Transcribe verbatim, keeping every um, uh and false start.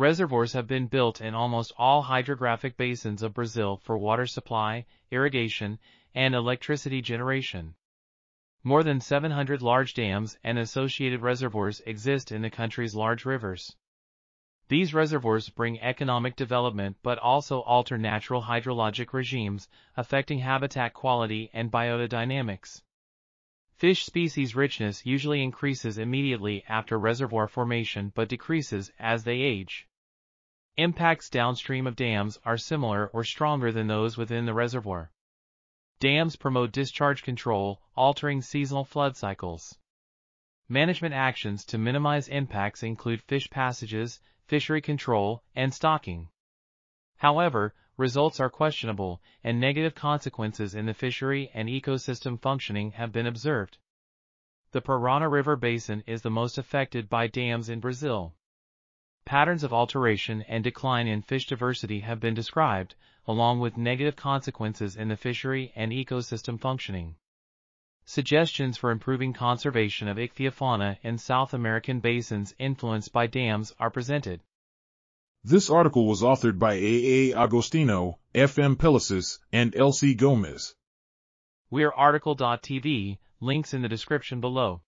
Reservoirs have been built in almost all hydrographic basins of Brazil for water supply, irrigation, and electricity generation. More than seven hundred large dams and associated reservoirs exist in the country's large rivers. These reservoirs bring economic development but also alter natural hydrologic regimes, affecting habitat quality and biota dynamics. Fish species richness usually increases immediately after reservoir formation but decreases as they age. Impacts downstream of dams are similar or stronger than those within the reservoir. Dams promote discharge control, altering seasonal flood cycles. Management actions to minimize impacts include fish passages, fishery control, and stocking. However, results are questionable, and negative consequences in the fishery and ecosystem functioning have been observed. The Paraná River Basin is the most affected by dams in Brazil. Patterns of alteration and decline in fish diversity have been described, along with negative consequences in the fishery and ecosystem functioning. Suggestions for improving conservation of ichthyofauna in South American basins influenced by dams are presented. This article was authored by A A Agostino, F M Pelicice, and L C Gomez. We are article dot T V, links in the description below.